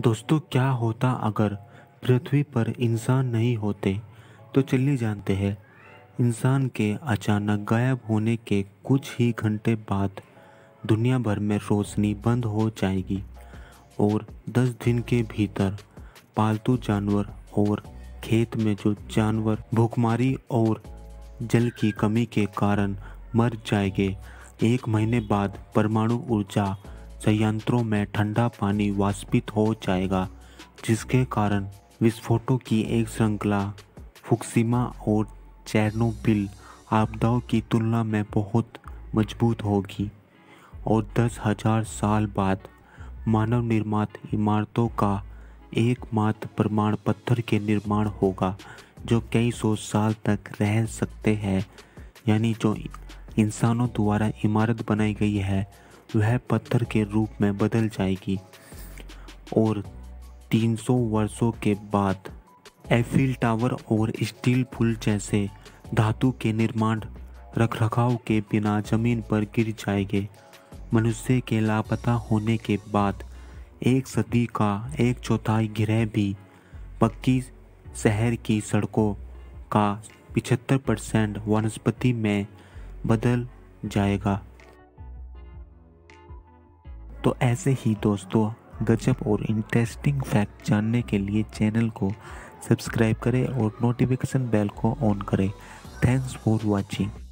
दोस्तों क्या होता अगर पृथ्वी पर इंसान नहीं होते। तो चलिए जानते हैं इंसान के अचानक गायब होने के कुछ ही घंटे बाद दुनिया भर में रोशनी बंद हो जाएगी और 10 दिन के भीतर पालतू जानवर और खेत में जो जानवर भूखमरी और जल की कमी के कारण मर जाएंगे। एक महीने बाद परमाणु ऊर्जा संयंत्रों में ठंडा पानी वाष्पित हो जाएगा, जिसके कारण विस्फोटों की एक श्रृंखला फुकुशिमा और चेरनोबिल आपदाओं की तुलना में बहुत मजबूत होगी और 10,000 साल बाद मानव निर्मित इमारतों का एकमात्र प्रमाण पत्थर के निर्माण होगा जो कई सौ साल तक रह सकते हैं। यानी जो इंसानों द्वारा इमारत बनाई गई है वह पत्थर के रूप में बदल जाएगी। और 300 वर्षों के बाद एफिल टावर और स्टील पुल जैसे धातु के निर्माण रखरखाव के बिना जमीन पर गिर जाएंगे। मनुष्य के लापता होने के बाद 1 सदी का 1/4 गिरह भी पक्की शहर की सड़कों का 75% वनस्पति में बदल जाएगा। तो ऐसे ही दोस्तों गजब और इंटरेस्टिंग फैक्ट जानने के लिए चैनल को सब्सक्राइब करें और नोटिफिकेशन बेल को ऑन करें। Thanks for watching.